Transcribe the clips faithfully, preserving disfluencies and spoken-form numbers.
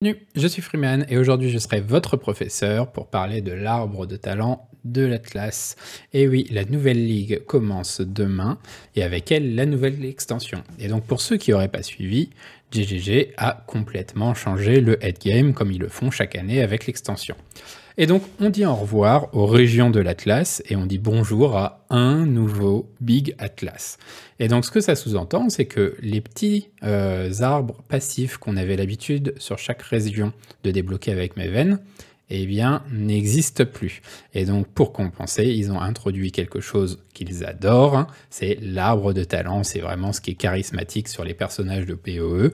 Salut, je suis Freeman et aujourd'hui je serai votre professeur pour parler de l'arbre de talent de l'Atlas. Et oui, la nouvelle ligue commence demain et avec elle la nouvelle extension. Et donc pour ceux qui n'auraient pas suivi, G G G a complètement changé le headgame comme ils le font chaque année avec l'extension. Et donc on dit au revoir aux régions de l'Atlas et on dit bonjour à un nouveau Big Atlas. Et donc ce que ça sous-entend, c'est que les petits euh, arbres passifs qu'on avait l'habitude sur chaque région de débloquer avec Meven, eh bien n'existent plus. Et donc pour compenser, ils ont introduit quelque chose qu'ils adorent, hein, c'est l'arbre de talent, c'est vraiment ce qui est charismatique sur les personnages de P O E.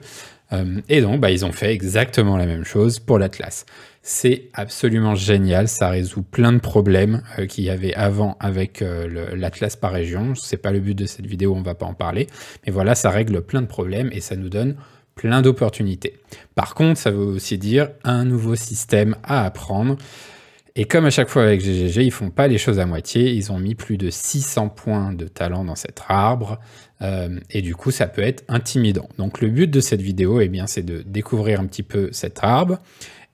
Euh, et donc bah, ils ont fait exactement la même chose pour l'Atlas. C'est absolument génial, ça résout plein de problèmes euh, qu'il y avait avant avec euh, l'Atlas par région. C'est pas le but de cette vidéo, on va pas en parler, mais voilà, ça règle plein de problèmes et ça nous donne plein d'opportunités. Par contre, ça veut aussi dire un nouveau système à apprendre. Et comme à chaque fois avec G G G, ils font pas les choses à moitié, ils ont mis plus de six cents points de talent dans cet arbre, euh, et du coup ça peut être intimidant. Donc le but de cette vidéo, eh bien, c'est de découvrir un petit peu cet arbre,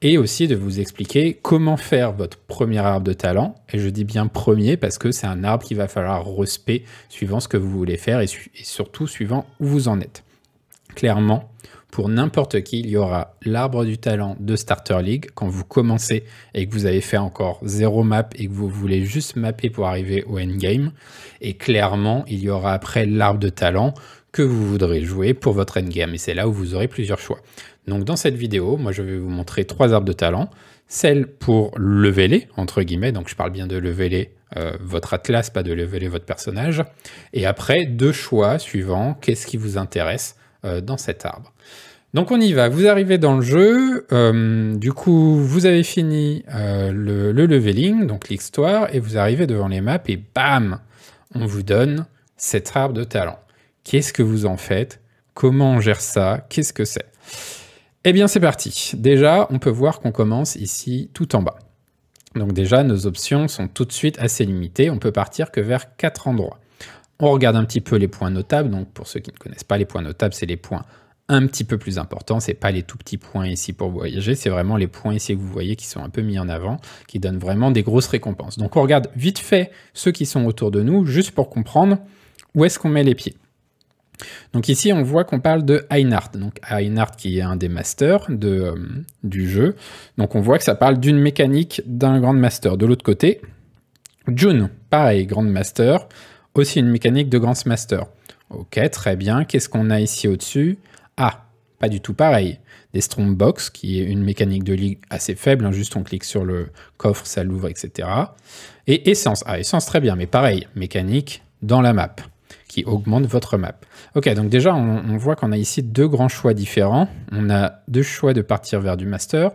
et aussi de vous expliquer comment faire votre premier arbre de talent, et je dis bien premier parce que c'est un arbre qu'il va falloir respecter suivant ce que vous voulez faire, et, su et surtout suivant où vous en êtes. Clairement, pour n'importe qui, il y aura l'arbre du talent de Starter League. Quand vous commencez et que vous avez fait encore zéro map et que vous voulez juste mapper pour arriver au endgame. Et clairement, il y aura après l'arbre de talent que vous voudrez jouer pour votre endgame. Et c'est là où vous aurez plusieurs choix. Donc dans cette vidéo, moi je vais vous montrer trois arbres de talent. Celle pour leveler, entre guillemets, donc je parle bien de leveler euh, votre atlas, pas de leveler votre personnage. Et après, deux choix suivants, qu'est-ce qui vous intéresse dans cet arbre. Donc on y va, vous arrivez dans le jeu, euh, du coup vous avez fini euh, le, le leveling, donc l'histoire, et vous arrivez devant les maps et bam, on vous donne cet arbre de talent. Qu'est-ce que vous en faites? Comment on gère ça? Qu'est-ce que c'est? Eh bien c'est parti. Déjà on peut voir qu'on commence ici tout en bas. Donc déjà nos options sont tout de suite assez limitées, on peut partir que vers quatre endroits. On regarde un petit peu les points notables, donc pour ceux qui ne connaissent pas les points notables, c'est les points un petit peu plus importants, c'est pas les tout petits points ici pour voyager, c'est vraiment les points ici que vous voyez qui sont un peu mis en avant, qui donnent vraiment des grosses récompenses. Donc on regarde vite fait ceux qui sont autour de nous, juste pour comprendre où est-ce qu'on met les pieds. Donc ici on voit qu'on parle de Einhard, donc Einhard qui est un des masters de, euh, du jeu, donc on voit que ça parle d'une mécanique d'un grand master. De l'autre côté, June, pareil, grand master, aussi une mécanique de Grand Master. Ok, très bien. Qu'est-ce qu'on a ici au-dessus? Ah, pas du tout pareil. Des Strongbox, qui est une mécanique de ligue assez faible. Hein, juste on clique sur le coffre, ça l'ouvre, et cetera. Et Essence. Ah, Essence, très bien. Mais pareil, mécanique dans la map, qui augmente votre map. Ok, donc déjà, on, on voit qu'on a ici deux grands choix différents. On a deux choix de partir vers du Master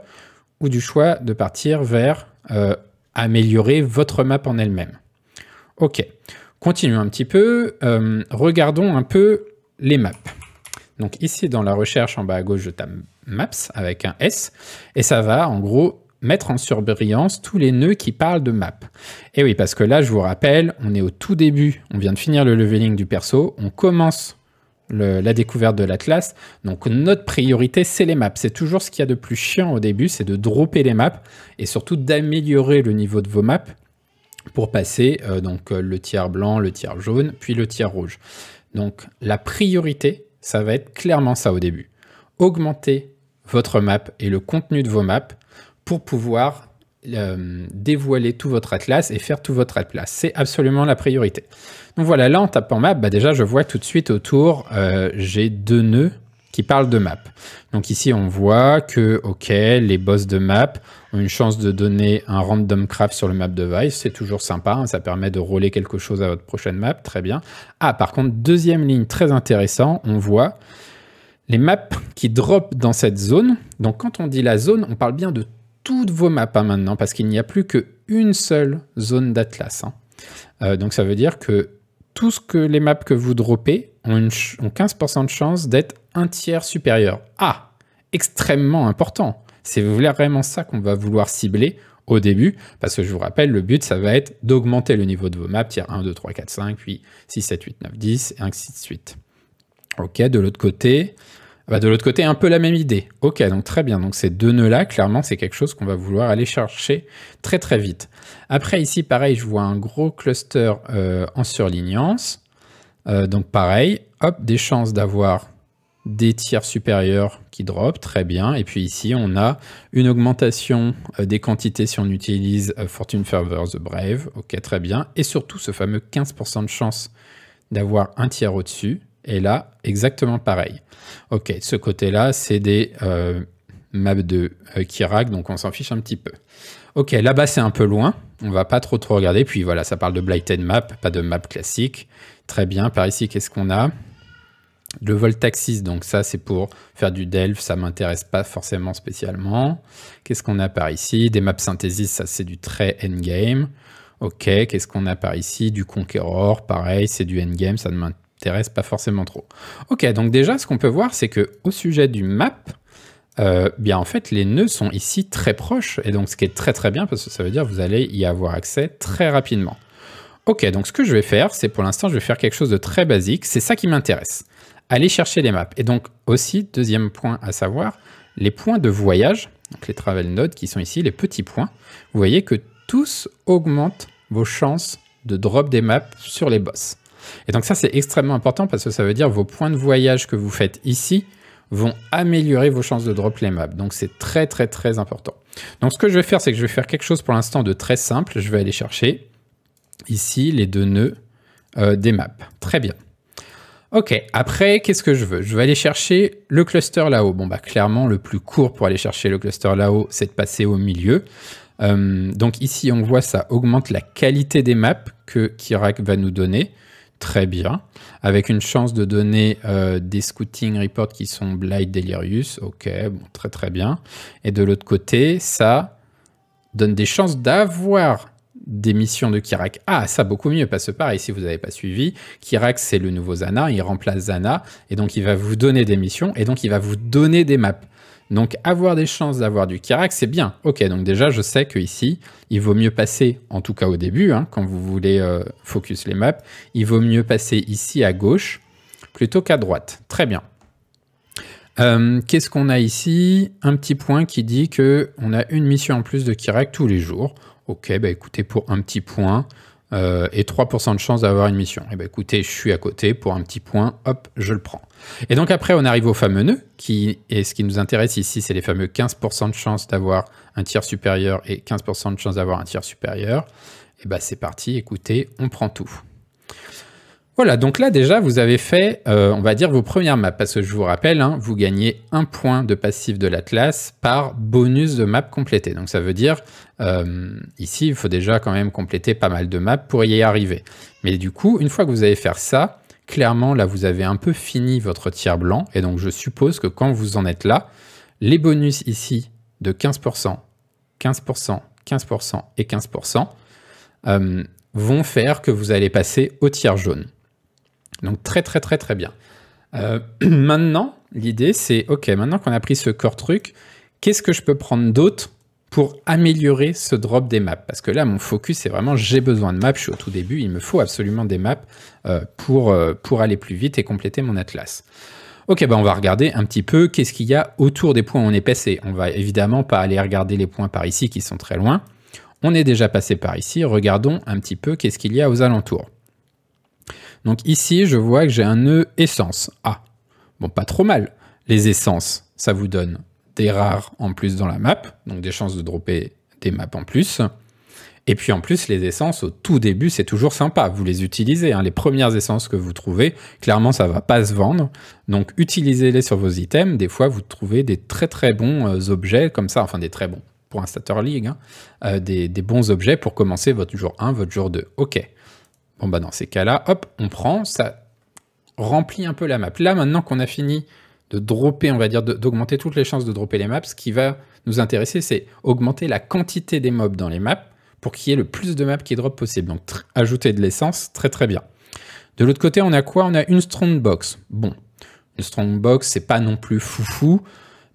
ou du choix de partir vers euh, améliorer votre map en elle-même. Ok. Continuons un petit peu, euh, regardons un peu les maps. Donc ici dans la recherche en bas à gauche je tape maps avec un S et ça va en gros mettre en surbrillance tous les nœuds qui parlent de map. Et oui, parce que là je vous rappelle, on est au tout début, on vient de finir le leveling du perso, on commence le, la découverte de l'Atlas, donc notre priorité c'est les maps, c'est toujours ce qu'il y a de plus chiant au début, c'est de dropper les maps et surtout d'améliorer le niveau de vos maps pour passer euh, donc, euh, le tiers blanc, le tiers jaune, puis le tiers rouge. Donc la priorité, ça va être clairement ça au début. Augmenter votre map et le contenu de vos maps pour pouvoir euh, dévoiler tout votre atlas et faire tout votre atlas. C'est absolument la priorité. Donc voilà, là en tapant map, bah déjà je vois tout de suite autour, euh, j'ai deux nœuds qui parlent de map. Donc ici on voit que ok, les boss de map ont une chance de donner un random craft sur le map device, c'est toujours sympa, hein, ça permet de roller quelque chose à votre prochaine map, très bien. Ah, par contre, deuxième ligne très intéressant, on voit les maps qui drop dans cette zone. Donc quand on dit la zone, on parle bien de toutes vos maps hein, maintenant, parce qu'il n'y a plus qu'une seule zone d'Atlas. Hein. Euh, donc ça veut dire que tout ce que les maps que vous droppez ont, une ont quinze pour cent de chance d'être un tiers supérieur. Ah, extrêmement important. C'est vraiment ça qu'on va vouloir cibler au début, parce que je vous rappelle, le but, ça va être d'augmenter le niveau de vos maps, tiers un, deux, trois, quatre, cinq, puis six, sept, huit, neuf, dix, et ainsi de suite. Ok, de l'autre côté, Ah bah de l'autre côté, un peu la même idée. Ok, donc très bien. Donc ces deux nœuds-là, clairement, c'est quelque chose qu'on va vouloir aller chercher très très vite. Après, ici, pareil, je vois un gros cluster euh, en surlignance. Euh, donc pareil, hop, des chances d'avoir des tiers supérieurs qui drop, très bien. Et puis ici, on a une augmentation euh, des quantités si on utilise euh, Fortune Favors The Brave. Ok, très bien. Et surtout, ce fameux quinze pour cent de chance d'avoir un tiers au-dessus. Et là, exactement pareil. Ok, de ce côté-là, c'est des euh, maps de euh, Kirak, donc on s'en fiche un petit peu. Ok, là-bas, c'est un peu loin. On va pas trop trop regarder. Puis voilà, ça parle de Blighted Map, pas de map classique. Très bien. Par ici, qu'est-ce qu'on a? Le Voltaxis, donc ça, c'est pour faire du Delve. Ça m'intéresse pas forcément spécialement. Qu'est-ce qu'on a par ici? Des maps synthesis, ça, c'est du très endgame. Ok, qu'est-ce qu'on a par ici? Du Conqueror, pareil, c'est du endgame, ça ne m'intéresse Intéresse pas forcément trop. Ok, donc déjà, ce qu'on peut voir, c'est que au sujet du map, euh, bien en fait, les nœuds sont ici très proches, et donc ce qui est très très bien, parce que ça veut dire que vous allez y avoir accès très rapidement. Ok, donc ce que je vais faire, c'est pour l'instant, je vais faire quelque chose de très basique, c'est ça qui m'intéresse, aller chercher les maps. Et donc aussi, deuxième point à savoir, les points de voyage, donc les travel nodes qui sont ici, les petits points, vous voyez que tous augmentent vos chances de drop des maps sur les boss. Et donc ça, c'est extrêmement important parce que ça veut dire que vos points de voyage que vous faites ici vont améliorer vos chances de drop les maps. Donc c'est très très très important. Donc ce que je vais faire, c'est que je vais faire quelque chose pour l'instant de très simple. Je vais aller chercher ici les deux nœuds euh, des maps. Très bien. Ok, après, qu'est-ce que je veux? Je vais aller chercher le cluster là-haut. Bon, bah clairement, le plus court pour aller chercher le cluster là-haut, c'est de passer au milieu. Euh, donc ici, on voit ça augmente la qualité des maps que Kirak va nous donner. Très bien, avec une chance de donner euh, des scouting reports qui sont Blight, Delirius, ok, bon, très très bien. Et de l'autre côté, ça donne des chances d'avoir des missions de Kirak. Ah, ça beaucoup mieux, parce que pareil, si vous n'avez pas suivi, Kirak c'est le nouveau Zana, il remplace Zana, et donc il va vous donner des missions, et donc il va vous donner des maps. Donc avoir des chances d'avoir du Kirak, c'est bien. Ok, donc déjà je sais qu'ici, il vaut mieux passer, en tout cas au début, hein, quand vous voulez euh, focus les maps, il vaut mieux passer ici à gauche plutôt qu'à droite. Très bien. Euh, Qu'est-ce qu'on a ici? Un petit point qui dit qu'on a une mission en plus de Kirak tous les jours. Ok, bah écoutez, pour un petit point euh, et trois pour cent de chance d'avoir une mission. Et bah écoutez, je suis à côté, pour un petit point, hop, je le prends. Et donc après, on arrive aux fameux nœuds, qui, et ce qui nous intéresse ici, c'est les fameux quinze pour cent de chance d'avoir un tiers supérieur et quinze pour cent de chance d'avoir un tiers supérieur. Et bah c'est parti, écoutez, on prend tout. Voilà, donc là déjà, vous avez fait, euh, on va dire, vos premières maps, parce que je vous rappelle, hein, vous gagnez un point de passif de l'Atlas par bonus de map complétée. Donc ça veut dire, euh, ici, il faut déjà quand même compléter pas mal de maps pour y arriver. Mais du coup, une fois que vous allez faire ça, clairement, là, vous avez un peu fini votre tiers blanc, et donc je suppose que quand vous en êtes là, les bonus ici de quinze pour cent, quinze pour cent, quinze pour cent et quinze pour cent euh, vont faire que vous allez passer au tiers jaune. Donc très très très très bien. Euh, maintenant, l'idée c'est, ok, maintenant qu'on a pris ce core truc, qu'est-ce que je peux prendre d'autre pour améliorer ce drop des maps? Parce que là, mon focus, c'est vraiment, j'ai besoin de maps, je suis au tout début, il me faut absolument des maps euh, pour, euh, pour aller plus vite et compléter mon atlas. Ok, bah on va regarder un petit peu qu'est-ce qu'il y a autour des points où on est passé. On va évidemment pas aller regarder les points par ici qui sont très loin. On est déjà passé par ici, regardons un petit peu qu'est-ce qu'il y a aux alentours. Donc ici, je vois que j'ai un nœud essence. Ah, bon, pas trop mal. Les essences, ça vous donne des rares en plus dans la map, donc des chances de dropper des maps en plus. Et puis en plus, les essences, au tout début, c'est toujours sympa. Vous les utilisez, hein, les premières essences que vous trouvez, clairement, ça ne va pas se vendre. Donc utilisez-les sur vos items. Des fois, vous trouvez des très très bons euh, objets comme ça, enfin des très bons pour un Starter League, hein, euh, des, des bons objets pour commencer votre jour un, votre jour deux. Ok. Bon bah dans ces cas-là, hop, on prend, ça remplit un peu la map. Là, maintenant qu'on a fini de dropper, on va dire, d'augmenter toutes les chances de dropper les maps, ce qui va nous intéresser, c'est augmenter la quantité des mobs dans les maps pour qu'il y ait le plus de maps qui drop possible. Donc ajouter de l'essence, très très bien. De l'autre côté, on a quoi? On a une Strongbox. Bon, une Strongbox, c'est pas non plus foufou,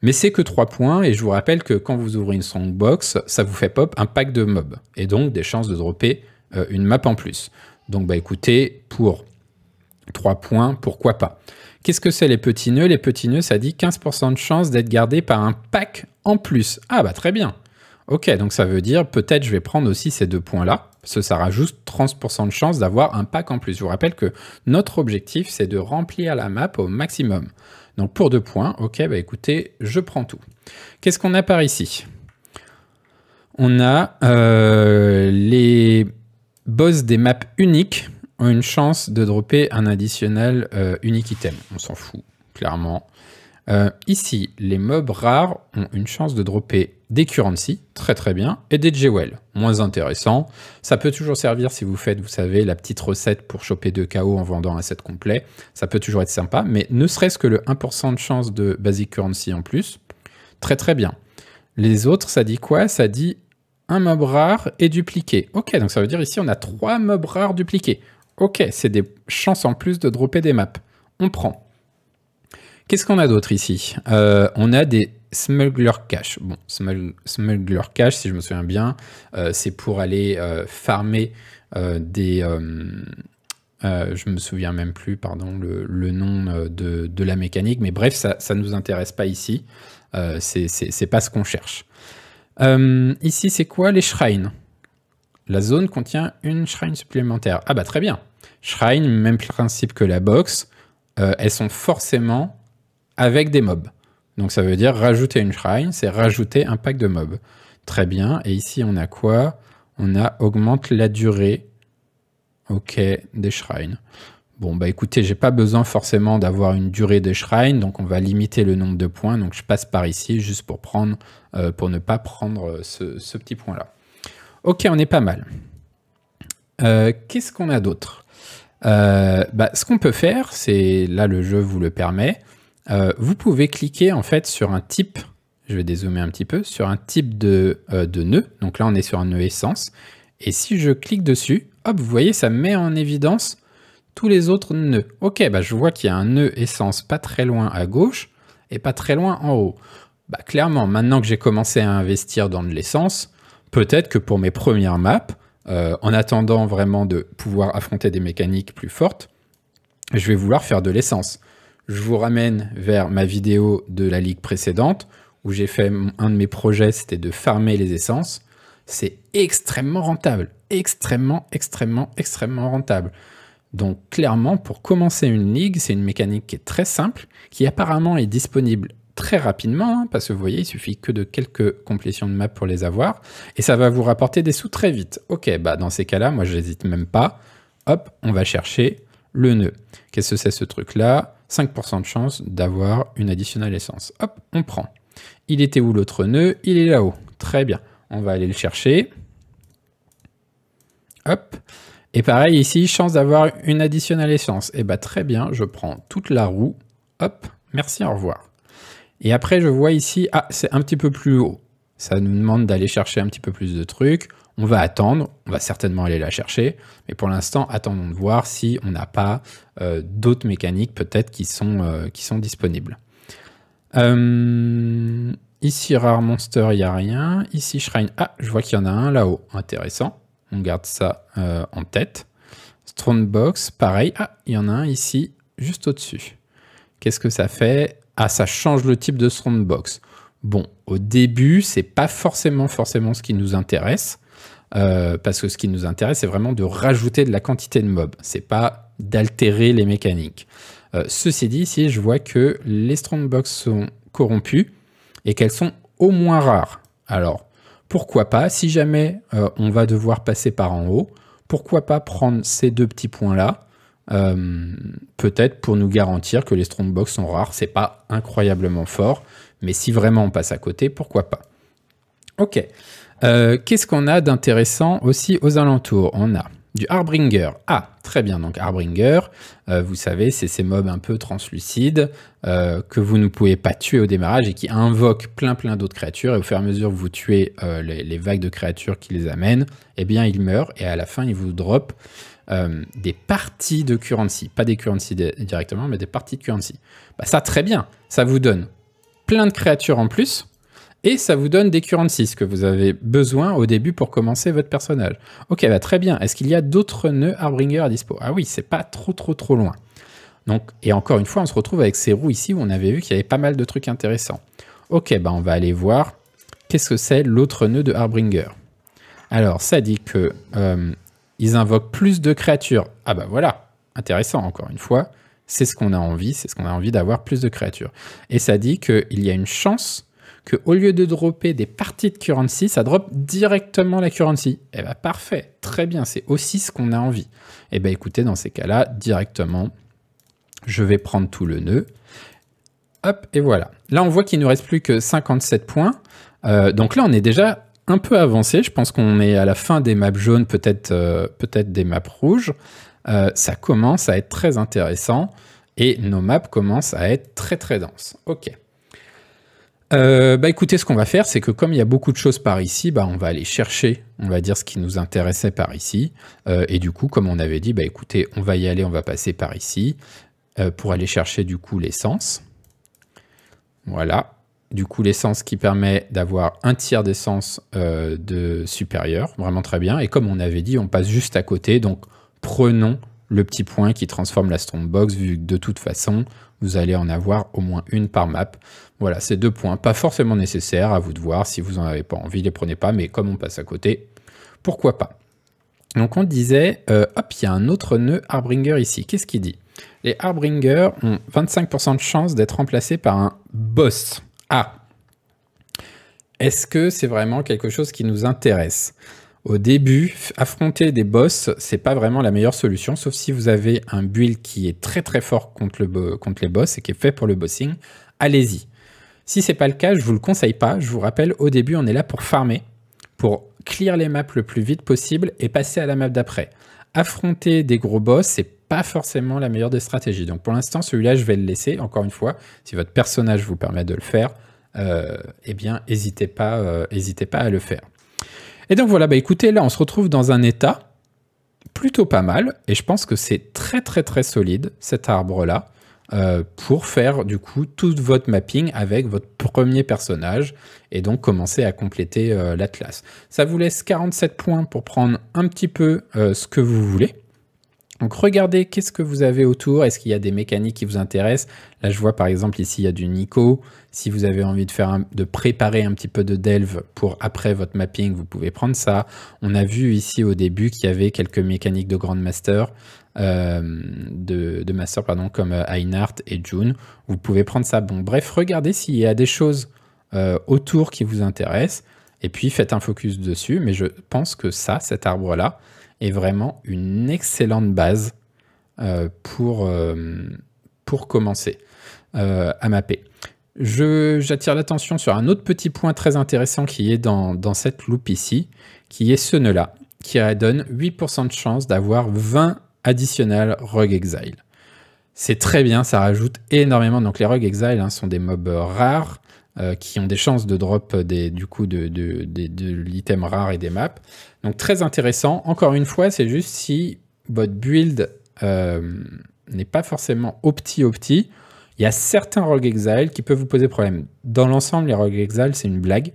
mais c'est que trois points, et je vous rappelle que quand vous ouvrez une Strongbox, ça vous fait pop un pack de mobs, et donc des chances de dropper euh, une map en plus. Donc bah écoutez, pour trois points, pourquoi pas? Qu'est-ce que c'est les petits nœuds? Les petits nœuds, ça dit quinze pour cent de chance d'être gardé par un pack en plus. Ah bah très bien. Ok, donc ça veut dire peut-être je vais prendre aussi ces deux points-là, parce que ça rajoute trente pour cent de chance d'avoir un pack en plus. Je vous rappelle que notre objectif, c'est de remplir la map au maximum. Donc pour deux points, ok, bah écoutez, je prends tout. Qu'est-ce qu'on a par ici? On a euh, les boss des maps uniques ont une chance de dropper un additionnel euh, unique item. On s'en fout, clairement. Euh, ici, les mobs rares ont une chance de dropper des currency, très très bien, et des jewels, moins intéressant. Ça peut toujours servir si vous faites, vous savez, la petite recette pour choper deux K O en vendant un set complet. Ça peut toujours être sympa, mais ne serait-ce que le un pour cent de chance de basic currency en plus, très très bien. Les autres, ça dit quoi? Ça dit un mob rare et dupliqué. Ok, donc ça veut dire ici, on a trois mobs rares dupliqués. Ok, c'est des chances en plus de dropper des maps. On prend. Qu'est-ce qu'on a d'autre ici? euh, On a des smuggler cash. Bon, smuggler cash, si je me souviens bien, euh, c'est pour aller euh, farmer euh, des... Euh, euh, je me souviens même plus, pardon, le, le nom de, de la mécanique, mais bref, ça ne nous intéresse pas ici. Euh, c'est pas ce qu'on cherche. Euh, ici, c'est quoi? Les shrines. La zone contient une shrine supplémentaire. Ah bah très bien. Shrine, même principe que la box. Euh, elles sont forcément... avec des mobs. Donc ça veut dire rajouter une shrine, c'est rajouter un pack de mobs. Très bien. Et ici, on a quoi? On a augmente la durée. Ok, des shrines. Bon, bah écoutez, j'ai pas besoin forcément d'avoir une durée de shrine, donc on va limiter le nombre de points. Donc je passe par ici juste pour, prendre, euh, pour ne pas prendre ce, ce petit point-là. Ok, on est pas mal. Euh, Qu'est-ce qu'on a d'autre? euh, bah, Ce qu'on peut faire, c'est là le jeu vous le permet. Euh, vous pouvez cliquer en fait sur un type, je vais dézoomer un petit peu, sur un type de, euh, de nœud. Donc là, on est sur un nœud essence. Et si je clique dessus, hop, vous voyez, ça met en évidence tous les autres nœuds. Ok, bah, je vois qu'il y a un nœud essence pas très loin à gauche et pas très loin en haut. Bah, clairement, maintenant que j'ai commencé à investir dans de l'essence, peut-être que pour mes premières maps, euh, en attendant vraiment de pouvoir affronter des mécaniques plus fortes, je vais vouloir faire de l'essence. Je vous ramène vers ma vidéo de la ligue précédente où j'ai fait un de mes projets, c'était de farmer les essences. C'est extrêmement rentable, extrêmement, extrêmement, extrêmement rentable. Donc clairement, pour commencer une ligue, c'est une mécanique qui est très simple, qui apparemment est disponible très rapidement, hein, parce que vous voyez, il suffit que de quelques complétions de maps pour les avoir, et ça va vous rapporter des sous très vite. Ok, bah dans ces cas-là, moi j'hésite même pas. Hop, on va chercher le nœud. Qu'est-ce que c'est ce truc-là? cinq pour cent de chance d'avoir une additionnelle essence. Hop, on prend. Il était où l'autre nœud? Il est là-haut. Très bien. On va aller le chercher. Hop. Et pareil ici, chance d'avoir une additionnelle essence. Et bah très bien, je prends toute la roue. Hop, merci, au revoir. Et après, je vois ici, ah, c'est un petit peu plus haut. Ça nous demande d'aller chercher un petit peu plus de trucs. On va attendre, on va certainement aller la chercher, mais pour l'instant, attendons de voir si on n'a pas euh, d'autres mécaniques peut-être qui, euh, qui sont disponibles. Euh, ici, Rare Monster, il n'y a rien. Ici, Shrine, ah, je vois qu'il y en a un là-haut, intéressant. On garde ça euh, en tête. Strongbox, pareil, ah, il y en a un ici, juste au-dessus. Qu'est-ce que ça fait? Ah, ça change le type de Strongbox. Bon, au début, c'est pas forcément, forcément ce qui nous intéresse. Euh, parce que ce qui nous intéresse, c'est vraiment de rajouter de la quantité de mobs. C'est pas d'altérer les mécaniques. Euh, ceci dit, ici, je vois que les strongbox sont corrompues et qu'elles sont au moins rares. Alors, pourquoi pas, si jamais euh, on va devoir passer par en haut, pourquoi pas prendre ces deux petits points-là, euh, peut-être pour nous garantir que les strongbox sont rares. C'est pas incroyablement fort, mais si vraiment on passe à côté, pourquoi pas. Ok. Euh, qu'est-ce qu'on a d'intéressant aussi aux alentours? On a du Harbinger. Ah, très bien, donc Harbinger, euh, vous savez, c'est ces mobs un peu translucides euh, que vous ne pouvez pas tuer au démarrage et qui invoquent plein plein d'autres créatures. Et au fur et à mesure que vous tuez euh, les, les vagues de créatures qui les amènent, eh bien, ils meurent et à la fin, ils vous dropent euh, des parties de currency. Pas des currency directement, mais des parties de currency. Bah, ça, très bien. Ça vous donne plein de créatures en plus. Et ça vous donne des currencies que vous avez besoin au début pour commencer votre personnage. Ok, bah très bien. Est-ce qu'il y a d'autres nœuds Harbinger à dispo? Ah oui, c'est pas trop trop trop loin. Donc, et encore une fois, on se retrouve avec ces roues ici où on avait vu qu'il y avait pas mal de trucs intéressants. Ok, bah on va aller voir qu'est-ce que c'est l'autre nœud de Harbinger. Alors, ça dit que euh, ils invoquent plus de créatures. Ah bah voilà, intéressant encore une fois. C'est ce qu'on a envie, c'est ce qu'on a envie d'avoir, plus de créatures. Et ça dit qu'il y a une chance qu'au lieu de dropper des parties de currency, ça drop directement la currency. Eh bah parfait, très bien, c'est aussi ce qu'on a envie. Eh bah écoutez, dans ces cas-là, directement... je vais prendre tout le nœud. Hop, et voilà. Là, on voit qu'il ne nous reste plus que cinquante-sept points. Euh, donc là, on est déjà un peu avancé. Je pense qu'on est à la fin des maps jaunes, peut-être euh, peut-être des maps rouges. Euh, ça commence à être très intéressant. Et nos maps commencent à être très, très denses. Ok. Euh, bah écoutez, ce qu'on va faire, c'est que comme il y a beaucoup de choses par ici, bah on va aller chercher, on va dire, ce qui nous intéressait par ici. Euh, et du coup, comme on avait dit, bah écoutez, on va y aller, on va passer par ici. Euh, pour aller chercher du coup l'essence. Voilà. Du coup l'essence qui permet d'avoir un tiers d'essence euh, de supérieur. Vraiment très bien. Et comme on avait dit, on passe juste à côté. Donc prenons le petit point qui transforme la Stormbox, vu que de toute façon, vous allez en avoir au moins une par map. Voilà, ces deux points. Pas forcément nécessaires, à vous de voir. Si vous n'en avez pas envie, les prenez pas. Mais comme on passe à côté, pourquoi pas? Donc on disait, euh, hop, il y a un autre nœud Harbinger ici. Qu'est-ce qu'il dit? Les Harbinger ont vingt-cinq pour cent de chance d'être remplacés par un boss. Ah, est-ce que c'est vraiment quelque chose qui nous intéresse? Au début, affronter des boss, c'est pas vraiment la meilleure solution, sauf si vous avez un build qui est très très fort contre, le, contre les boss et qui est fait pour le bossing, allez-y. Si c'est pas le cas, je vous le conseille pas. Je vous rappelle, au début, on est là pour farmer, pour clear les maps le plus vite possible et passer à la map d'après. Affronter des gros boss, c'est pas forcément la meilleure des stratégies. Donc pour l'instant, celui-là, je vais le laisser. Encore une fois, si votre personnage vous permet de le faire, euh, eh bien, n'hésitez pas, euh, n'hésitez pas à le faire. Et donc voilà, bah écoutez, là, on se retrouve dans un état plutôt pas mal. Et je pense que c'est très, très, très solide, cet arbre-là, euh, pour faire, du coup, tout votre mapping avec votre premier personnage et donc commencer à compléter euh, l'Atlas. Ça vous laisse quarante-sept points pour prendre un petit peu euh, ce que vous voulez. Donc regardez qu'est-ce que vous avez autour, est-ce qu'il y a des mécaniques qui vous intéressent? Là je vois par exemple ici il y a du Nico, si vous avez envie de, faire un, de préparer un petit peu de Delve pour après votre mapping, vous pouvez prendre ça. On a vu ici au début qu'il y avait quelques mécaniques de Grand Master, euh, de, de Master pardon, comme Einhard et June, vous pouvez prendre ça. Bon bref, regardez s'il y a des choses euh, autour qui vous intéressent et puis faites un focus dessus, mais je pense que ça, cet arbre-là, est vraiment une excellente base euh, pour, euh, pour commencer euh, à mapper. J'attire l'attention sur un autre petit point très intéressant qui est dans, dans cette loupe ici, qui est ce nœud-là, qui donne huit pour cent de chance d'avoir vingt additionnels Rogue Exile. C'est très bien, ça rajoute énormément. Donc les Rogue Exile hein, sont des mobs rares, Euh, qui ont des chances de drop des, du coup de, de, de, de l'item rare et des maps. Donc très intéressant. Encore une fois, c'est juste si votre build euh, n'est pas forcément opti opti. Il y a certains Rogue Exile qui peuvent vous poser problème. Dans l'ensemble, les Rogue Exile, c'est une blague.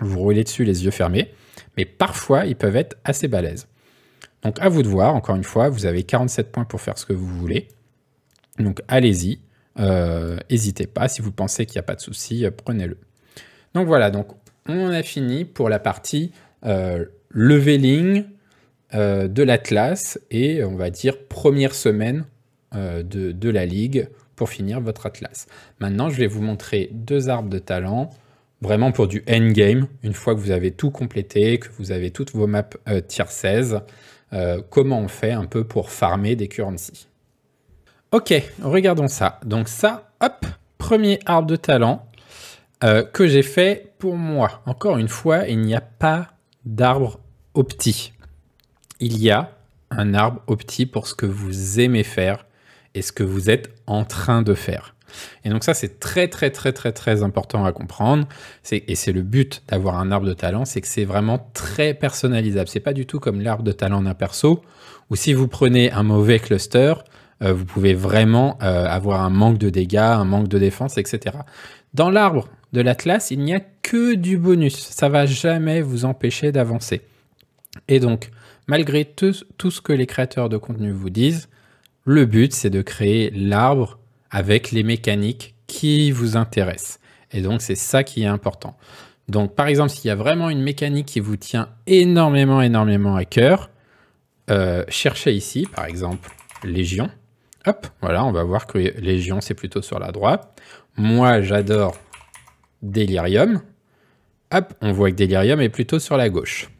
Vous roulez dessus les yeux fermés. Mais parfois, ils peuvent être assez balèzes. Donc à vous de voir. Encore une fois, vous avez quarante-sept points pour faire ce que vous voulez. Donc allez-y. Euh, n'hésitez pas, si vous pensez qu'il n'y a pas de souci, euh, prenez-le. Donc voilà, donc on en a fini pour la partie euh, leveling euh, de l'Atlas et on va dire première semaine euh, de, de la ligue pour finir votre Atlas. Maintenant, je vais vous montrer deux arbres de talent, vraiment pour du endgame, une fois que vous avez tout complété, que vous avez toutes vos maps euh, tier seize, euh, comment on fait un peu pour farmer des currencies. Ok, regardons ça. Donc ça, hop, premier arbre de talent euh, que j'ai fait pour moi. Encore une fois, il n'y a pas d'arbre opti. Il y a un arbre opti pour ce que vous aimez faire et ce que vous êtes en train de faire. Et donc ça, c'est très, très, très, très, très important à comprendre. Et c'est le but d'avoir un arbre de talent, c'est que c'est vraiment très personnalisable. C'est pas du tout comme l'arbre de talent d'un perso, où si vous prenez un mauvais cluster, Euh, vous pouvez vraiment euh, avoir un manque de dégâts, un manque de défense, et cetera. Dans l'arbre de l'Atlas, il n'y a que du bonus. Ça ne va jamais vous empêcher d'avancer. Et donc, malgré tout, tout ce que les créateurs de contenu vous disent, Le but, c'est de créer l'arbre avec les mécaniques qui vous intéressent. Et donc, c'est ça qui est important. Donc, par exemple, s'il y a vraiment une mécanique qui vous tient énormément, énormément à cœur, euh, cherchez ici, par exemple, Légion. Hop, voilà, on va voir que Légion, c'est plutôt sur la droite. Moi, j'adore Delirium. Hop, on voit que Delirium est plutôt sur la gauche.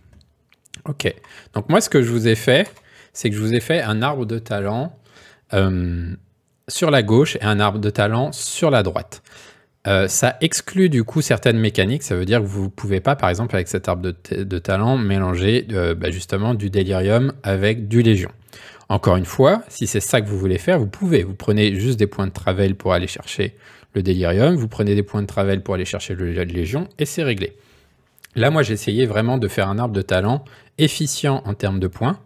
Ok, donc moi, ce que je vous ai fait, c'est que je vous ai fait un arbre de talent euh, sur la gauche et un arbre de talent sur la droite. Euh, ça exclut du coup certaines mécaniques, ça veut dire que vous ne pouvez pas, par exemple, avec cet arbre de, de talent, mélanger euh, bah, justement du Delirium avec du Légion. Encore une fois, si c'est ça que vous voulez faire, vous pouvez. Vous prenez juste des points de travel pour aller chercher le Delirium, vous prenez des points de travel pour aller chercher le, le Légion, et c'est réglé. Là, moi, j'ai essayé vraiment de faire un arbre de talent efficient en termes de points,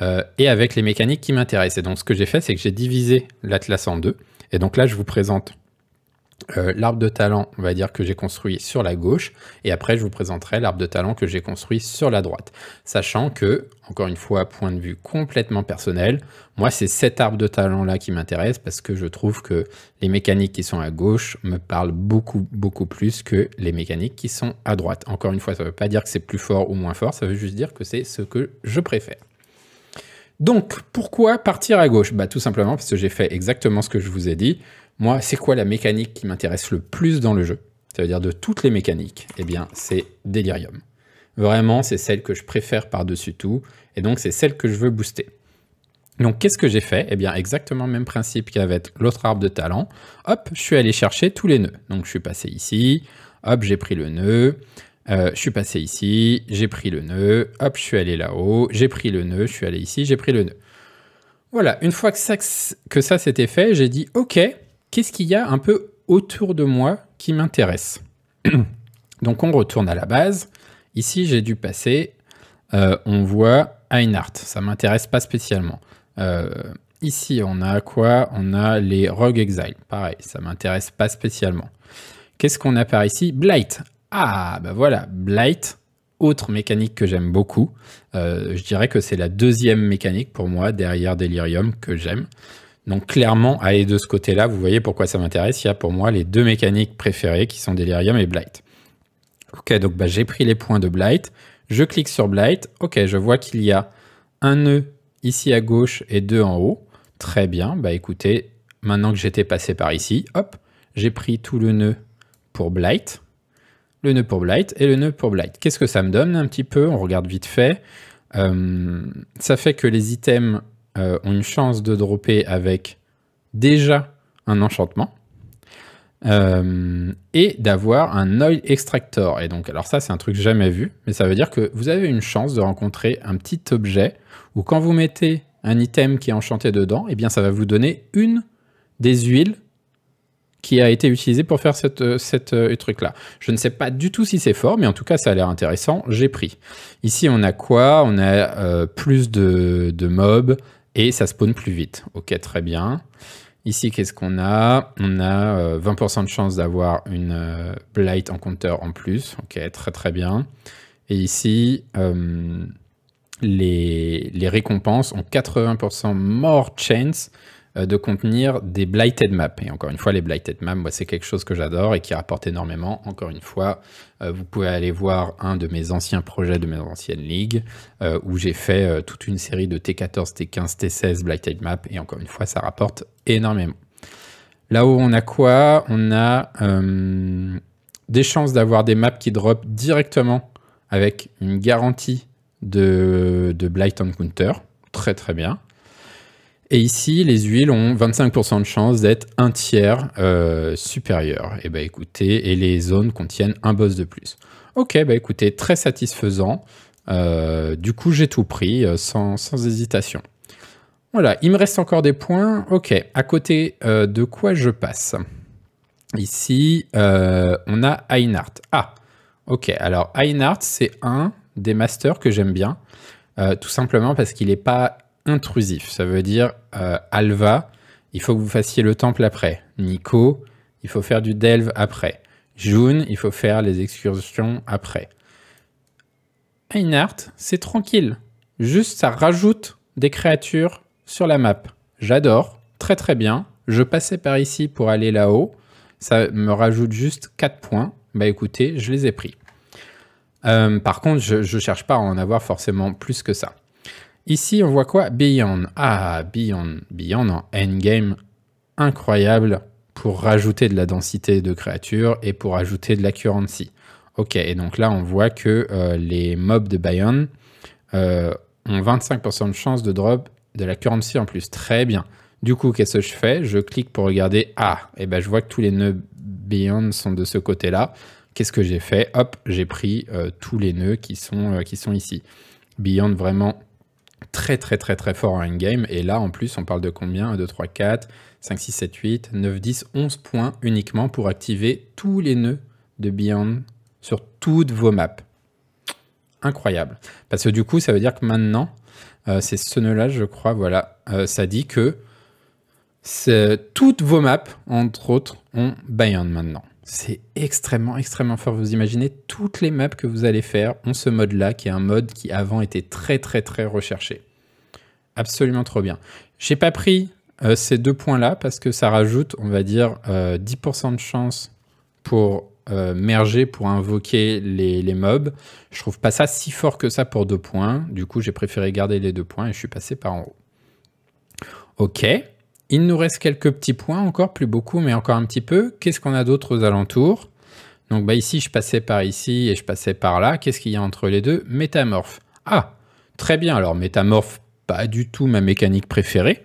euh, et avec les mécaniques qui m'intéressent. Et donc, ce que j'ai fait, c'est que j'ai divisé l'Atlas en deux. Et donc là, je vous présente Euh, l'arbre de talent, on va dire, que j'ai construit sur la gauche, et après je vous présenterai l'arbre de talent que j'ai construit sur la droite, sachant que, encore une fois, point de vue complètement personnel, moi c'est cet arbre de talent là qui m'intéresse, parce que je trouve que les mécaniques qui sont à gauche me parlent beaucoup beaucoup plus que les mécaniques qui sont à droite. Encore une fois, ça ne veut pas dire que c'est plus fort ou moins fort, ça veut juste dire que c'est ce que je préfère. Donc, pourquoi partir à gauche? Bah, tout simplement parce que j'ai fait exactement ce que je vous ai dit. Moi, c'est quoi la mécanique qui m'intéresse le plus dans le jeu? Ça veut dire de toutes les mécaniques. Eh bien, c'est Delirium. Vraiment, c'est celle que je préfère par-dessus tout. Et donc, c'est celle que je veux booster. Donc, qu'est-ce que j'ai fait? Eh bien, exactement le même principe qu'avec l'autre arbre de talent. Hop, je suis allé chercher tous les nœuds. Donc, je suis passé ici. Hop, j'ai pris le nœud. Euh, je suis passé ici, j'ai pris le nœud, hop, je suis allé là-haut, j'ai pris le nœud, je suis allé ici, j'ai pris le nœud. Voilà, une fois que ça, que ça s'était fait, j'ai dit, ok, qu'est-ce qu'il y a un peu autour de moi qui m'intéresse? Donc on retourne à la base. Ici, j'ai dû passer, euh, on voit Einhard, ça ne m'intéresse pas spécialement. Euh, ici, on a quoi? On a les Rogue Exile, pareil, ça ne m'intéresse pas spécialement. Qu'est-ce qu'on a par ici? Blight. Ah, bah voilà, Blight, autre mécanique que j'aime beaucoup. Euh, je dirais que c'est la deuxième mécanique pour moi, derrière Delirium, que j'aime. Donc clairement, aller de ce côté-là, vous voyez pourquoi ça m'intéresse. Il y a pour moi les deux mécaniques préférées qui sont Delirium et Blight. Ok, donc bah, j'ai pris les points de Blight. Je clique sur Blight. Ok, je vois qu'il y a un nœud ici à gauche et deux en haut. Très bien, bah écoutez, maintenant que j'étais passé par ici, hop, j'ai pris tout le nœud pour Blight. Le nœud pour Blight et le nœud pour Blight. Qu'est-ce que ça me donne un petit peu? On regarde vite fait. Euh, ça fait que les items euh, ont une chance de dropper avec déjà un enchantement euh, et d'avoir un oil extractor. Et donc, alors ça, c'est un truc jamais vu, mais ça veut dire que vous avez une chance de rencontrer un petit objet où quand vous mettez un item qui est enchanté dedans, eh bien, ça va vous donner une des huiles qui a été utilisé pour faire cette, cette euh, truc-là. Je ne sais pas du tout si c'est fort, mais en tout cas, ça a l'air intéressant, j'ai pris. Ici, on a quoi? On a euh, plus de, de mobs, et ça spawn plus vite. Ok, très bien. Ici, qu'est-ce qu'on a? On a euh, vingt pour cent de chance d'avoir une euh, Blight en compteur en plus. Ok, très très bien. Et ici, euh, les, les récompenses ont quatre-vingts pour cent more chance de contenir des Blighted Maps. Et encore une fois, les Blighted Maps, moi, c'est quelque chose que j'adore et qui rapporte énormément. Encore une fois, euh, vous pouvez aller voir un de mes anciens projets, de mes anciennes ligues, euh, où j'ai fait euh, toute une série de T quatorze, T quinze, T seize Blighted Maps. Et encore une fois, ça rapporte énormément. Là-haut, on a quoi? On a euh, des chances d'avoir des maps qui drop directement avec une garantie de, de Blight on Counter. Très, très bien. Et ici, les huiles ont vingt-cinq pour cent de chance d'être un tiers euh, supérieur. Et bah écoutez, et les zones contiennent un boss de plus. Ok, bah écoutez, très satisfaisant. Euh, du coup, j'ai tout pris euh, sans, sans hésitation. Voilà, il me reste encore des points. Ok, à côté euh, de quoi je passe? Ici, euh, on a Einhard. Ah, ok, alors Einhard, c'est un des masters que j'aime bien. Euh, tout simplement parce qu'il n'est pas intrusif, ça veut dire euh, Alva, il faut que vous fassiez le temple après. Nico, il faut faire du Delve après. June, il faut faire les excursions après. Einhard, c'est tranquille. Juste, ça rajoute des créatures sur la map. J'adore, très très bien. Je passais par ici pour aller là-haut. Ça me rajoute juste quatre points. Bah écoutez, je les ai pris. Euh, par contre, je ne cherche pas à en avoir forcément plus que ça. Ici, on voit quoi? Beyond. Ah, Beyond. Beyond en endgame. Incroyable pour rajouter de la densité de créatures et pour ajouter de l'accuracy. Ok, et donc là, on voit que euh, les mobs de Beyond euh, ont vingt-cinq pour cent de chance de drop de l'accuracy en plus. Très bien. Du coup, qu'est-ce que je fais? Je clique pour regarder. Ah, et ben je vois que tous les nœuds Beyond sont de ce côté-là. Qu'est-ce que j'ai fait? Hop, j'ai pris euh, tous les nœuds qui sont, euh, qui sont ici. Beyond vraiment très très très très fort en endgame. Et là, en plus, on parle de combien? un, deux, trois, quatre, cinq, six, sept, huit, neuf, dix, onze points uniquement pour activer tous les nœuds de Beyond sur toutes vos maps. Incroyable. Parce que du coup, ça veut dire que maintenant, euh, c'est ce nœud-là, je crois, voilà, euh, ça dit que toutes vos maps, entre autres, ont Beyond maintenant. C'est extrêmement, extrêmement fort. Vous imaginez toutes les maps que vous allez faire ont ce mode-là, qui est un mode qui avant était très, très, très recherché. Absolument trop bien. J'ai pas pris euh, ces deux points-là parce que ça rajoute, on va dire, euh, dix pour cent de chance pour euh, merger, pour invoquer les, les mobs. Je trouve pas ça si fort que ça pour deux points. Du coup, j'ai préféré garder les deux points et je suis passé par en haut. Ok. Il nous reste quelques petits points, encore plus beaucoup, mais encore un petit peu. Qu'est-ce qu'on a d'autre aux alentours? Donc bah ici, je passais par ici et je passais par là. Qu'est-ce qu'il y a entre les deux? Métamorphe. Ah, très bien. Alors, métamorphe, pas du tout ma mécanique préférée.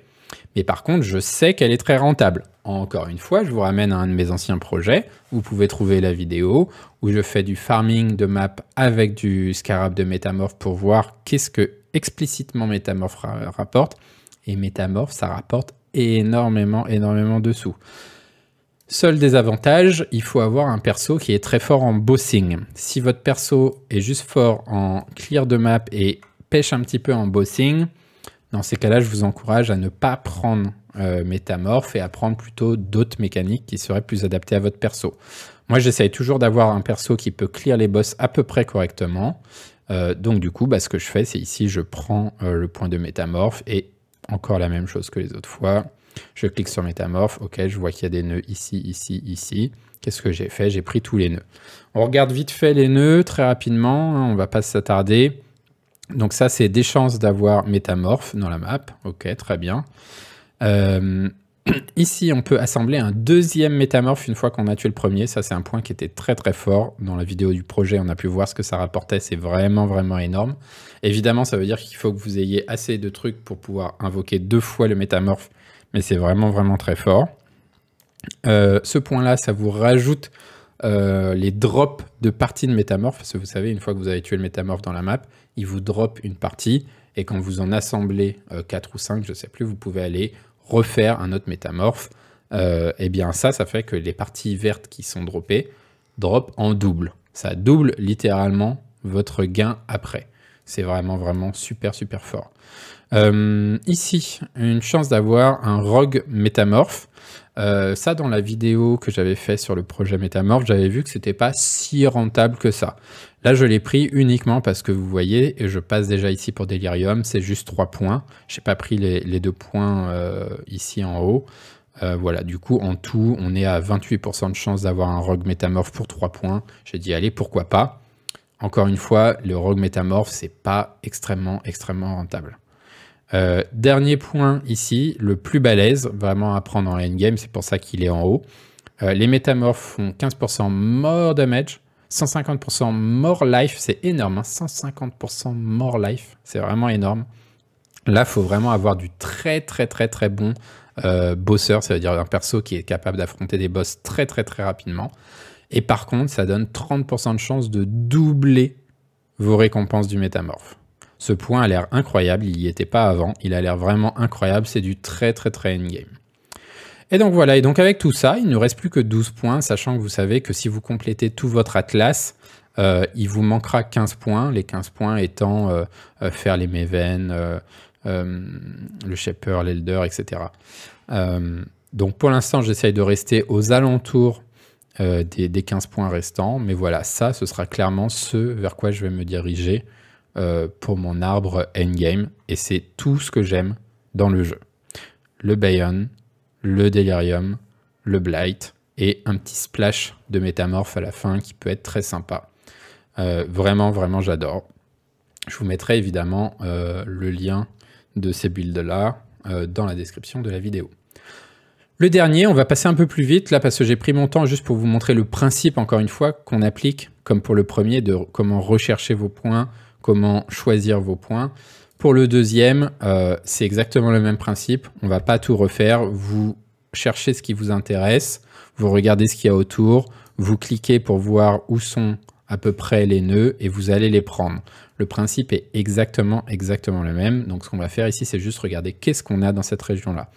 Mais par contre, je sais qu'elle est très rentable. Encore une fois, je vous ramène à un de mes anciens projets. Vous pouvez trouver la vidéo où je fais du farming de map avec du scarab de métamorphe pour voir qu'est-ce que explicitement métamorphe rapporte. Et métamorphe, ça rapporte énormément, énormément de sous. Seul désavantage, il faut avoir un perso qui est très fort en bossing. Si votre perso est juste fort en clear de map et pêche un petit peu en bossing, dans ces cas-là, je vous encourage à ne pas prendre euh, métamorphe et à prendre plutôt d'autres mécaniques qui seraient plus adaptées à votre perso. Moi, j'essaye toujours d'avoir un perso qui peut clear les boss à peu près correctement. Euh, donc du coup, bah, ce que je fais, c'est ici, je prends euh, le point de métamorphe et encore la même chose que les autres fois. Je clique sur métamorphe. Ok, je vois qu'il y a des nœuds ici, ici, ici. Qu'est-ce que j'ai fait? J'ai pris tous les nœuds. On regarde vite fait les nœuds très rapidement. Hein, on va pas s'attarder. Donc ça, c'est des chances d'avoir métamorphe dans la map. Ok, très bien. Euh, ici, on peut assembler un deuxième métamorphe une fois qu'on a tué le premier. Ça, c'est un point qui était très très fort. Dans la vidéo du projet, on a pu voir ce que ça rapportait. C'est vraiment vraiment énorme. Évidemment, ça veut dire qu'il faut que vous ayez assez de trucs pour pouvoir invoquer deux fois le métamorphe, mais c'est vraiment, vraiment très fort. Euh, ce point-là, ça vous rajoute euh, les drops de parties de métamorphe, parce que vous savez, une fois que vous avez tué le métamorphe dans la map, il vous drop une partie, et quand vous en assemblez euh, quatre ou cinq, je ne sais plus, vous pouvez aller refaire un autre métamorphe. Euh, et bien ça, ça fait que les parties vertes qui sont droppées, drop en double. Ça double littéralement votre gain après. C'est vraiment, vraiment super, super fort. Euh, ici, une chance d'avoir un rogue métamorphe. Euh, ça, dans la vidéo que j'avais fait sur le projet métamorphe, j'avais vu que c'était pas si rentable que ça. Là, je l'ai pris uniquement parce que vous voyez, et je passe déjà ici pour Delirium, c'est juste trois points. J'ai pas pris les, les deux points euh, ici en haut. Euh, voilà, du coup, en tout, on est à vingt-huit pour cent de chance d'avoir un rogue métamorphe pour trois points. J'ai dit, allez, pourquoi pas? Encore une fois, le rogue métamorphe, c'est pas extrêmement, extrêmement rentable. Euh, dernier point ici, le plus balèze, vraiment à prendre en endgame, c'est pour ça qu'il est en haut. Euh, les métamorphes font quinze pour cent more damage, cent cinquante pour cent more life, c'est énorme, hein, cent cinquante pour cent more life, c'est vraiment énorme. Là, il faut vraiment avoir du très, très, très, très bon euh, bosseur, ça veut dire un perso qui est capable d'affronter des boss très, très, très rapidement. Et par contre, ça donne trente pour cent de chance de doubler vos récompenses du métamorphe. Ce point a l'air incroyable, il n'y était pas avant, il a l'air vraiment incroyable, c'est du très très très endgame. Et donc voilà, et donc avec tout ça, il ne reste plus que douze points, sachant que vous savez que si vous complétez tout votre atlas, euh, il vous manquera quinze points, les quinze points étant euh, euh, faire les Meven, euh, euh, le Shaper, l'Elder, et cetera. Euh, donc pour l'instant, j'essaye de rester aux alentours Euh, des, des quinze points restants, mais voilà, ça, ce sera clairement ce vers quoi je vais me diriger euh, pour mon arbre endgame, et c'est tout ce que j'aime dans le jeu. le Beyond, le Delirium, le Blight et un petit splash de Metamorph à la fin qui peut être très sympa. Euh, vraiment, vraiment, j'adore. Je vous mettrai évidemment euh, le lien de ces builds-là euh, dans la description de la vidéo. Le dernier, on va passer un peu plus vite, là, parce que j'ai pris mon temps juste pour vous montrer le principe, encore une fois, qu'on applique, comme pour le premier, de comment rechercher vos points, comment choisir vos points. Pour le deuxième, euh, c'est exactement le même principe. On ne va pas tout refaire. Vous cherchez ce qui vous intéresse, vous regardez ce qu'il y a autour, vous cliquez pour voir où sont à peu près les nœuds et vous allez les prendre. Le principe est exactement, exactement le même. Donc, ce qu'on va faire ici, c'est juste regarder qu'est-ce qu'on a dans cette région-là.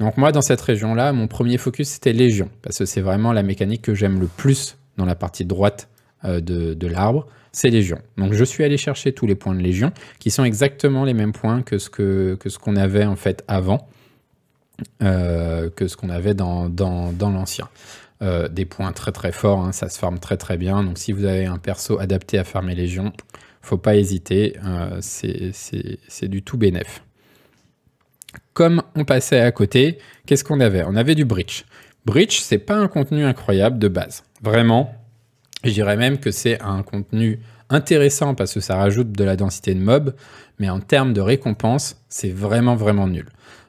Donc, moi, dans cette région-là, mon premier focus, c'était Légion, parce que c'est vraiment la mécanique que j'aime le plus dans la partie droite euh, de, de l'arbre, c'est Légion. Donc, je suis allé chercher tous les points de Légion, qui sont exactement les mêmes points que ce qu'on que ce qu'on avait, en fait, avant, euh, que ce qu'on avait dans, dans, dans l'ancien. Euh, des points très, très forts, hein, ça se farme très, très bien. Donc, si vous avez un perso adapté à farmer Légion, faut pas hésiter, euh, c'est du tout bénef. Comme on passait à côté, qu'est-ce qu'on avait? On avait du Breach. Breach, c'est pas un contenu incroyable de base. Vraiment, je dirais même que c'est un contenu intéressant parce que ça rajoute de la densité de mobs, mais en termes de récompense, c'est vraiment, vraiment nul.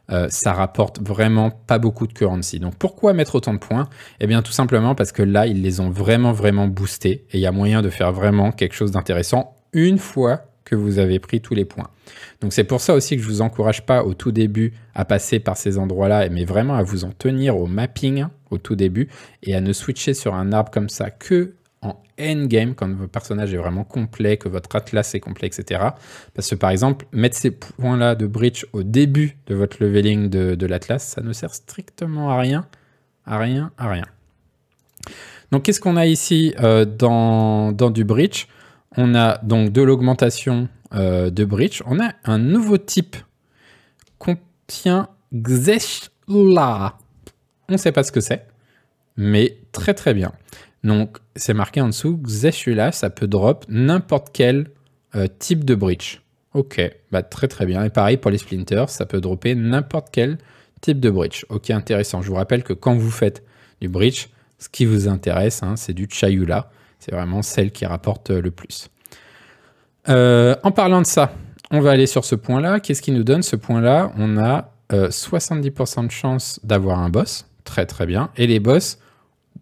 Euh, ça rapporte vraiment pas beaucoup de currency. Donc, pourquoi mettre autant de points? Eh bien, tout simplement parce que là, ils les ont vraiment, vraiment boostés et il y a moyen de faire vraiment quelque chose d'intéressant une fois que vous avez pris tous les points. Donc c'est pour ça aussi que je vous encourage pas au tout début à passer par ces endroits-là, mais vraiment à vous en tenir au mapping au tout début et à ne switcher sur un arbre comme ça que en endgame, quand votre personnage est vraiment complet, que votre atlas est complet, et cetera. Parce que par exemple, mettre ces points-là de breach au début de votre leveling de, de l'atlas, ça ne sert strictement à rien, à rien, à rien. Donc qu'est-ce qu'on a ici euh, dans, dans du breach? On a donc de l'augmentation euh, de Breach. On a un nouveau type. Contient Xeshla. On ne sait pas ce que c'est, mais très très bien. Donc c'est marqué en dessous. Xeshla, ça peut drop n'importe quel euh, type de Breach. Ok, bah, très très bien. Et pareil pour les Splinters, ça peut dropper n'importe quel type de Breach. Ok, intéressant. Je vous rappelle que quand vous faites du Breach, ce qui vous intéresse, hein, c'est du Chayula. C'est vraiment celle qui rapporte le plus. Euh, en parlant de ça, on va aller sur ce point-là. Qu'est-ce qui nous donne ce point-là? On a euh, soixante-dix pour cent de chance d'avoir un boss. Très, très bien. Et les boss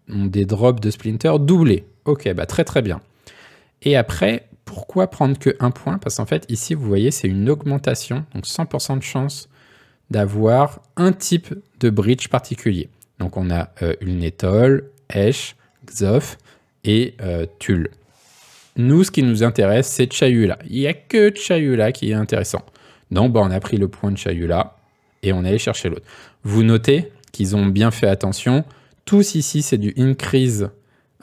ont des drops de splinter doublés. Ok, bah très, très bien. Et après, pourquoi prendre que un point? Parce qu'en fait, ici, vous voyez, c'est une augmentation. Donc, cent pour cent de chance d'avoir un type de breach particulier. Donc, on a euh, Ulnethol, Esh, Xof, et euh, Tulle. Nous, ce qui nous intéresse, c'est Chayula. Il n'y a que Chayula qui est intéressant. Donc, bah, on a pris le point de Chayula et on est allé chercher l'autre. Vous notez qu'ils ont bien fait attention. Tous ici, c'est du increase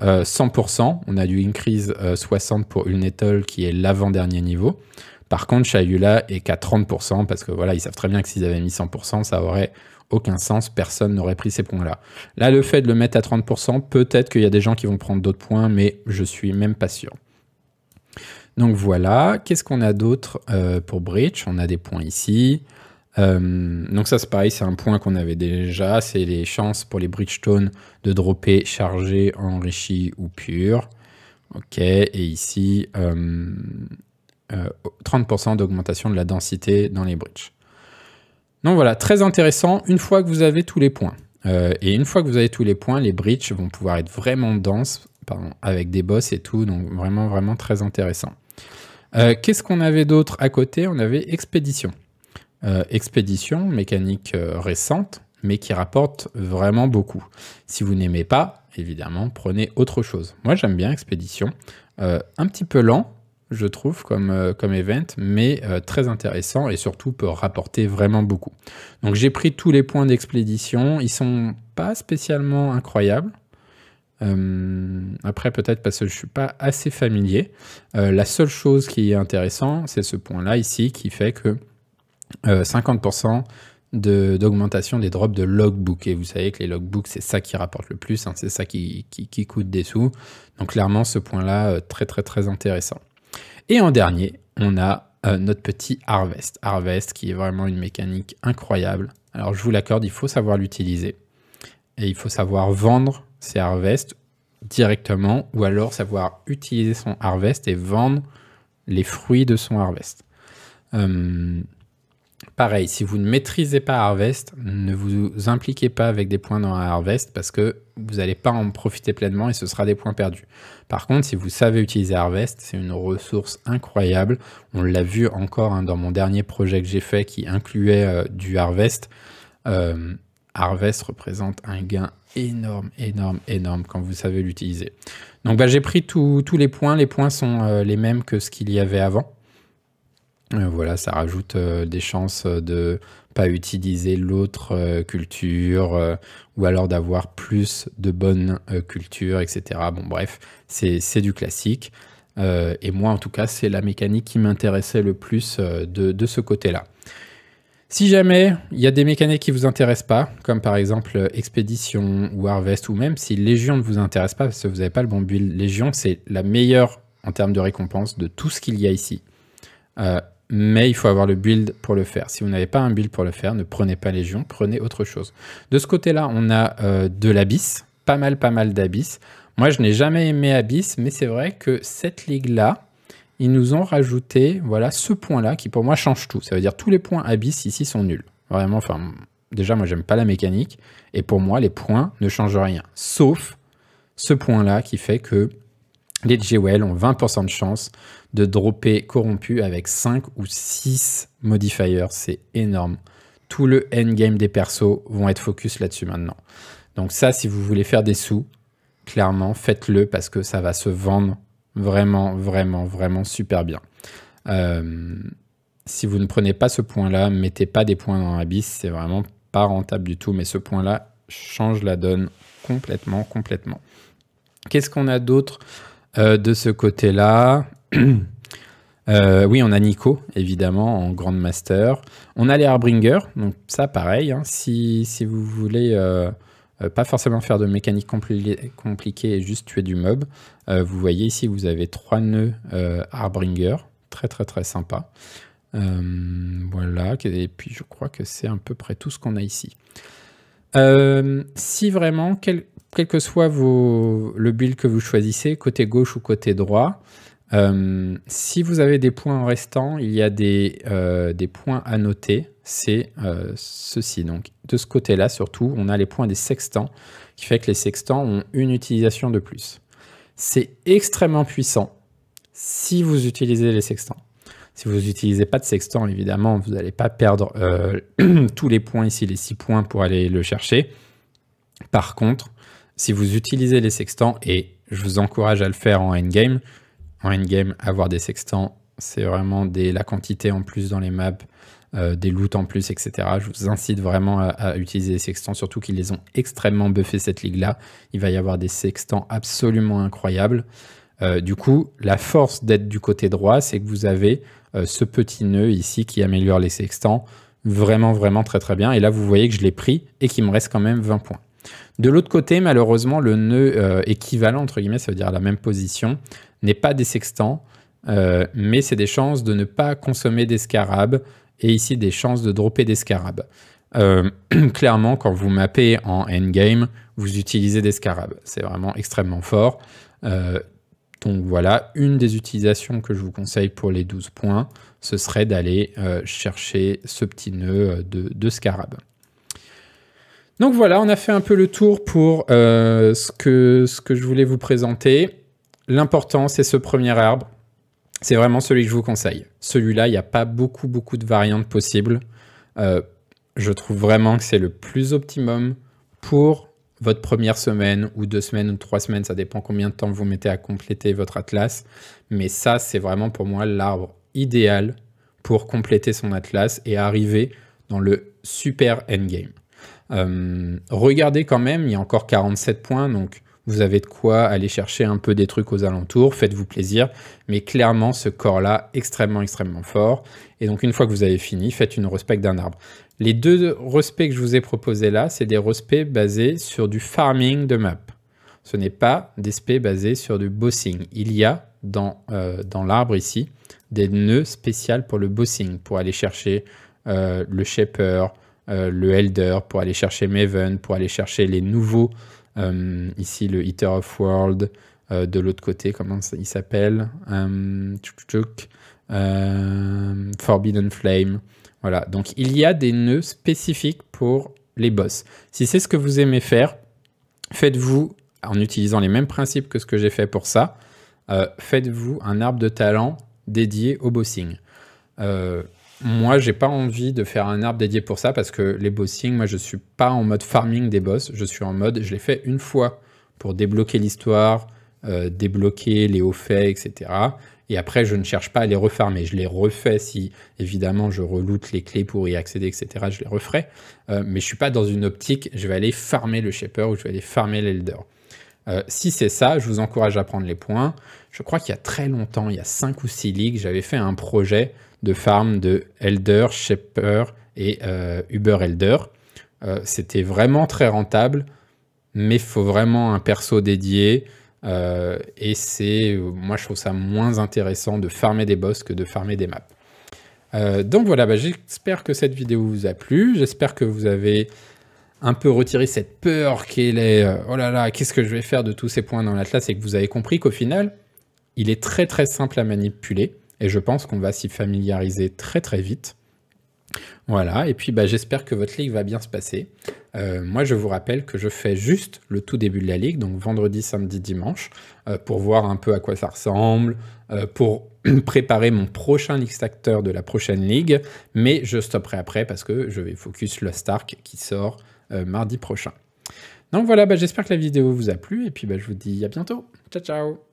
euh, cent pour cent. On a du increase euh, soixante pour Ulnethol qui est l'avant-dernier niveau. Par contre, Chayula est qu'à trente pour cent parce que voilà, ils savent très bien que s'ils avaient mis cent pour cent, ça aurait aucun sens, personne n'aurait pris ces points-là. Là, le fait de le mettre à trente pour cent, peut-être qu'il y a des gens qui vont prendre d'autres points, mais je suis même pas sûr. Donc voilà, qu'est-ce qu'on a d'autre euh, pour Breach? On a des points ici. Euh, donc ça, c'est pareil, c'est un point qu'on avait déjà. C'est les chances pour les Breachstones de dropper chargé, enrichi ou pur. Ok, et ici, euh, euh, trente pour cent d'augmentation de la densité dans les Breach. Donc voilà, très intéressant, une fois que vous avez tous les points. Euh, et une fois que vous avez tous les points, les breaches vont pouvoir être vraiment denses, pardon, avec des boss et tout, donc vraiment, vraiment très intéressant. Euh, Qu'est-ce qu'on avait d'autre à côté? On avait Expédition. Euh, Expédition, mécanique euh, récente, mais qui rapporte vraiment beaucoup. Si vous n'aimez pas, évidemment, prenez autre chose. Moi, j'aime bien Expédition. Euh, un petit peu lent, je trouve, comme, euh, comme event, mais euh, très intéressant et surtout peut rapporter vraiment beaucoup. Donc, j'ai pris tous les points d'expédition. Ils sont pas spécialement incroyables. Euh, après, peut-être parce que je suis pas assez familier. Euh, la seule chose qui est intéressante, c'est ce point-là ici qui fait que euh, cinquante pour cent d'augmentation de, des drops de logbook. Et vous savez que les logbooks, c'est ça qui rapporte le plus, hein, c'est ça qui, qui, qui coûte des sous. Donc, clairement, ce point-là, euh, très, très, très intéressant. Et en dernier, on a euh, notre petit Harvest. Harvest qui est vraiment une mécanique incroyable Alors, je vous l'accorde, il faut savoir l'utiliser. Et il faut savoir vendre ses harvests directement, ou alors savoir utiliser son harvest et vendre les fruits de son harvest. Euh, pareil, si vous ne maîtrisez pas harvest, ne vous impliquez pas avec des points dans un harvest parce que vous n'allez pas en profiter pleinement et ce sera des points perdus. Par contre, si vous savez utiliser harvest, c'est une ressource incroyable. On l'a vu encore hein, dans mon dernier projet que j'ai fait qui incluait euh, du harvest. Euh, harvest représente un gain énorme, énorme, énorme quand vous savez l'utiliser. Donc bah, j'ai pris tous les points. Les points sont euh, les mêmes que ce qu'il y avait avant. Voilà, ça rajoute euh, des chances de pas utiliser l'autre euh, culture euh, ou alors d'avoir plus de bonnes euh, cultures, et cetera. Bon, bref, c'est du classique. Euh, et moi, en tout cas, c'est la mécanique qui m'intéressait le plus euh, de, de ce côté-là. Si jamais il y a des mécaniques qui ne vous intéressent pas, comme par exemple Expedition ou Harvest, ou même si Légion ne vous intéresse pas, parce que vous n'avez pas le bon build, Légion, c'est la meilleure en termes de récompense de tout ce qu'il y a ici. Euh, Mais il faut avoir le build pour le faire. Si vous n'avez pas un build pour le faire, ne prenez pas Légion, prenez autre chose. De ce côté-là, on a euh, de l'Abyss. Pas mal, pas mal d'Abyss. Moi, je n'ai jamais aimé Abyss, mais c'est vrai que cette ligue-là, ils nous ont rajouté voilà, ce point-là qui, pour moi, change tout. Ça veut dire tous les points Abyss ici sont nuls. Vraiment, enfin, déjà, moi, j'aime pas la mécanique. Et pour moi, les points ne changent rien. Sauf ce point-là qui fait que les Jewels ont vingt pour cent de chance de dropper corrompu avec cinq ou six modifiers. C'est énorme. Tout le endgame des persos vont être focus là-dessus maintenant. Donc ça, si vous voulez faire des sous, clairement, faites-le parce que ça va se vendre vraiment, vraiment, vraiment super bien. Euh, si vous ne prenez pas ce point-là, mettez pas des points dans l'abysse. C'est vraiment pas rentable du tout. Mais ce point-là change la donne complètement, complètement. Qu'est-ce qu'on a d'autre ? Euh, de ce côté-là, euh, oui, on a Nico, évidemment, en Grand Master. On a les Harbringers, donc ça, pareil, hein, si, si vous voulez euh, euh, pas forcément faire de mécanique compli compliquée et juste tuer du mob, euh, vous voyez ici, vous avez trois nœuds euh, Harbringers, très, très, très sympa. Euh, voilà, et puis je crois que c'est à peu près tout ce qu'on a ici. Euh, si vraiment, quel, quel que soit vos, le build que vous choisissez, côté gauche ou côté droit, euh, si vous avez des points en restant, il y a des, euh, des points à noter, c'est euh, ceci. Donc de ce côté-là, surtout, on a les points des sextants, qui fait que les sextants ont une utilisation de plus. C'est extrêmement puissant si vous utilisez les sextants. Si vous n'utilisez pas de sextant, évidemment, vous n'allez pas perdre euh, tous les points ici, les six points pour aller le chercher. Par contre, si vous utilisez les sextants, et je vous encourage à le faire en endgame, en endgame, avoir des sextants, c'est vraiment des, la quantité en plus dans les maps, euh, des loots en plus, et cetera. Je vous incite vraiment à, à utiliser les sextants, surtout qu'ils les ont extrêmement buffés cette ligue-là. Il va y avoir des sextants absolument incroyables. Euh, du coup, la force d'être du côté droit, c'est que vous avez euh, ce petit nœud ici qui améliore les sextants vraiment, vraiment très, très bien. Et là, vous voyez que je l'ai pris et qu'il me reste quand même vingt points. De l'autre côté, malheureusement, le nœud euh, équivalent, entre guillemets, ça veut dire à la même position, n'est pas des sextants, euh, mais c'est des chances de ne pas consommer des scarabs et ici des chances de dropper des scarabs. Euh, clairement, quand vous mappez en endgame, vous utilisez des scarabs. C'est vraiment extrêmement fort. Euh, Donc voilà, une des utilisations que je vous conseille pour les douze points, ce serait d'aller euh, chercher ce petit nœud de, de scarab. Donc voilà, on a fait un peu le tour pour euh, ce, que, ce que je voulais vous présenter. L'important, c'est ce premier arbre. C'est vraiment celui que je vous conseille. Celui-là, il n'y a pas beaucoup, beaucoup de variantes possibles. Euh, je trouve vraiment que c'est le plus optimum pour votre première semaine ou deux semaines ou trois semaines, ça dépend combien de temps vous mettez à compléter votre atlas. Mais ça, c'est vraiment pour moi l'arbre idéal pour compléter son atlas et arriver dans le super endgame. Euh, regardez quand même, il y a encore quarante-sept points, donc vous avez de quoi aller chercher un peu des trucs aux alentours, faites-vous plaisir. Mais clairement, ce corps-là, extrêmement, extrêmement fort. Et donc, une fois que vous avez fini, faites une respec d'un arbre. Les deux respects que je vous ai proposés là, c'est des respects basés sur du farming de map. Ce n'est pas des spés basés sur du bossing. Il y a dans, euh, dans l'arbre ici des nœuds spéciaux pour le bossing, pour aller chercher euh, le shaper, euh, le Elder, pour aller chercher Maven, pour aller chercher les nouveaux, euh, ici le Eater of World, euh, de l'autre côté, comment ça, il s'appelle, euh, euh, Forbidden Flame. Voilà, donc il y a des nœuds spécifiques pour les boss. Si c'est ce que vous aimez faire, faites-vous, en utilisant les mêmes principes que ce que j'ai fait pour ça, euh, faites-vous un arbre de talent dédié au bossing. Euh, moi, j'ai pas envie de faire un arbre dédié pour ça parce que les bossing, moi, je suis pas en mode farming des boss. Je suis en mode, je l'ai fait une fois pour débloquer l'histoire, euh, débloquer les hauts faits, et cetera. Et après, je ne cherche pas à les refarmer. Je les refais si, évidemment, je reloute les clés pour y accéder, et cetera. Je les referai. Euh, mais je suis pas dans une optique, je vais aller farmer le Shaper ou je vais aller farmer l'Elder. Euh, si c'est ça, je vous encourage à prendre les points. Je crois qu'il y a très longtemps, il y a cinq ou six ligues, j'avais fait un projet de farm de Elder, Shaper et euh, Uber Elder. Euh, C'était vraiment très rentable, mais il faut vraiment un perso dédié. Euh, et c'est, moi, je trouve ça moins intéressant de farmer des boss que de farmer des maps. Euh, donc voilà, bah, j'espère que cette vidéo vous a plu. J'espère que vous avez un peu retirer cette peur qu'elle est « Oh là là, qu'est-ce que je vais faire de tous ces points dans l'Atlas ?» et que vous avez compris qu'au final, il est très très simple à manipuler et je pense qu'on va s'y familiariser très très vite. Voilà, et puis bah, j'espère que votre ligue va bien se passer. Euh, moi, je vous rappelle que je fais juste le tout début de la ligue, donc vendredi, samedi, dimanche, euh, pour voir un peu à quoi ça ressemble, euh, pour préparer mon prochain League Starter de la prochaine ligue, mais je stopperai après parce que je vais focus le Stark qui sort Euh, mardi prochain. Donc voilà, bah, j'espère que la vidéo vous a plu et puis bah, je vous dis à bientôt. Ciao, ciao!